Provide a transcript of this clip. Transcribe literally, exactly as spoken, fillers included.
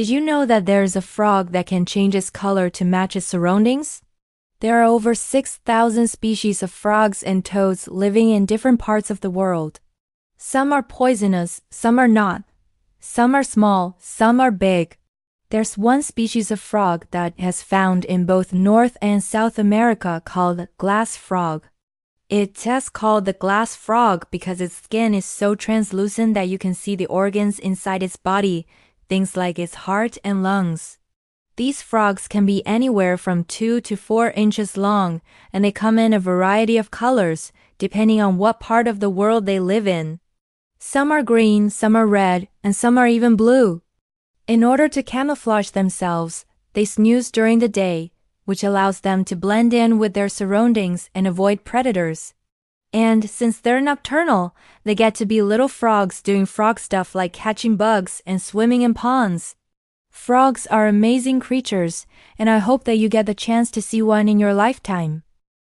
Did you know that there is a frog that can change its color to match its surroundings? There are over six thousand species of frogs and toads living in different parts of the world. Some are poisonous, some are not. Some are small, some are big. There's one species of frog that has found in both North and South America called glass frog. It is called the glass frog because its skin is so translucent that you can see the organs inside its body, things like its heart and lungs. These frogs can be anywhere from two to four inches long, and they come in a variety of colors, depending on what part of the world they live in. Some are green, some are red, and some are even blue. In order to camouflage themselves, they snooze during the day, which allows them to blend in with their surroundings and avoid predators. And since they're nocturnal, they get to be little frogs doing frog stuff like catching bugs and swimming in ponds. Frogs are amazing creatures, and I hope that you get the chance to see one in your lifetime.